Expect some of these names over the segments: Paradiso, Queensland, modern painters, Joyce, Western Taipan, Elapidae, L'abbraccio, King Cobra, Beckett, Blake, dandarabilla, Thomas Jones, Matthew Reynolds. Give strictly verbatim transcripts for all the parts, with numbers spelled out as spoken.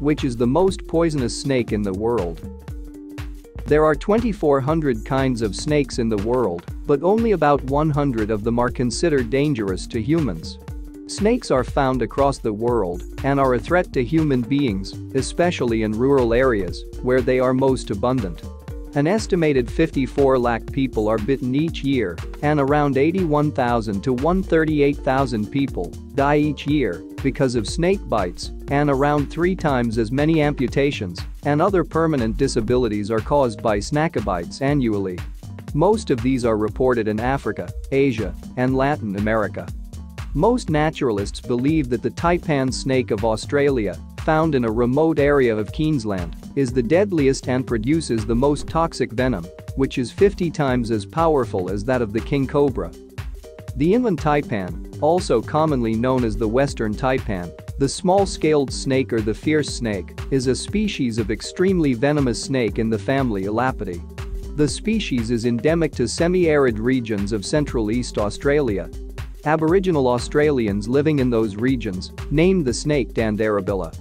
which is the most poisonous snake in the world. There are twenty-four hundred kinds of snakes in the world, but only about one hundred of them are considered dangerous to humans. Snakes are found across the world and are a threat to human beings, especially in rural areas where they are most abundant. An estimated fifty-four lakh people are bitten each year, and around eighty-one thousand to one hundred thirty-eight thousand people die each year because of snake bites, and around three times as many amputations and other permanent disabilities are caused by snake bites annually. Most of these are reported in Africa, Asia, and Latin America. Most naturalists believe that the taipan snake of Australia, found in a remote area of Queensland, is the deadliest and produces the most toxic venom, which is fifty times as powerful as that of the king cobra. The inland taipan, also commonly known as the Western taipan, the small-scaled snake or the fierce snake, is a species of extremely venomous snake in the family Elapidae. The species is endemic to semi-arid regions of Central East Australia. Aboriginal Australians living in those regions named the snake dandarabilla.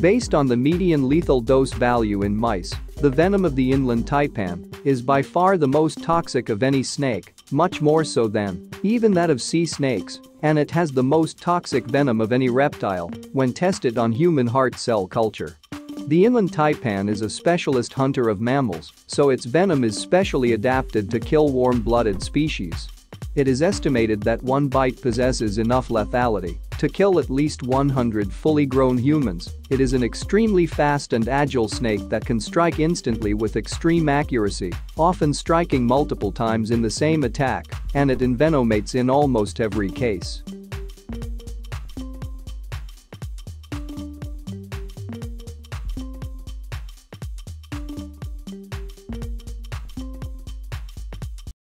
Based on the median lethal dose value in mice, the venom of the inland taipan is by far the most toxic of any snake, much more so than even that of sea snakes, and it has the most toxic venom of any reptile when tested on human heart cell culture. The inland taipan is a specialist hunter of mammals, so its venom is specially adapted to kill warm-blooded species. It is estimated that one bite possesses enough lethality to kill at least one hundred fully grown humans. It is an extremely fast and agile snake that can strike instantly with extreme accuracy, often striking multiple times in the same attack, and it envenomates in almost every case.